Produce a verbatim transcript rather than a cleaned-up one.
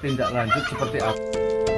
tindak lanjut seperti apa.